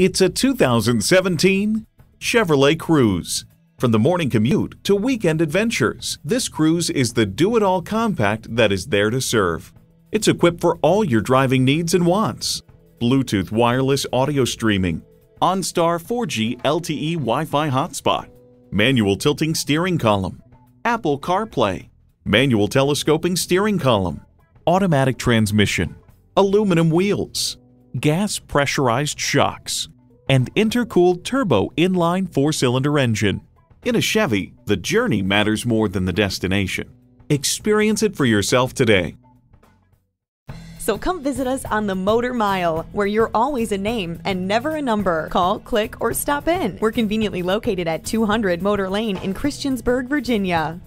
It's a 2017 Chevrolet Cruze. From the morning commute to weekend adventures, this Cruze is the do-it-all compact that is there to serve. It's equipped for all your driving needs and wants. Bluetooth wireless audio streaming, OnStar 4G LTE Wi-Fi hotspot, manual tilting steering column, Apple CarPlay, manual telescoping steering column, automatic transmission, aluminum wheels, gas pressurized shocks, and intercooled turbo inline 4-cylinder engine. In a Chevy, the journey matters more than the destination. Experience it for yourself today. So come visit us on the Motor Mile, where you're always a name and never a number. Call, click, or stop in. We're conveniently located at 200 Motor Lane in Christiansburg, Virginia.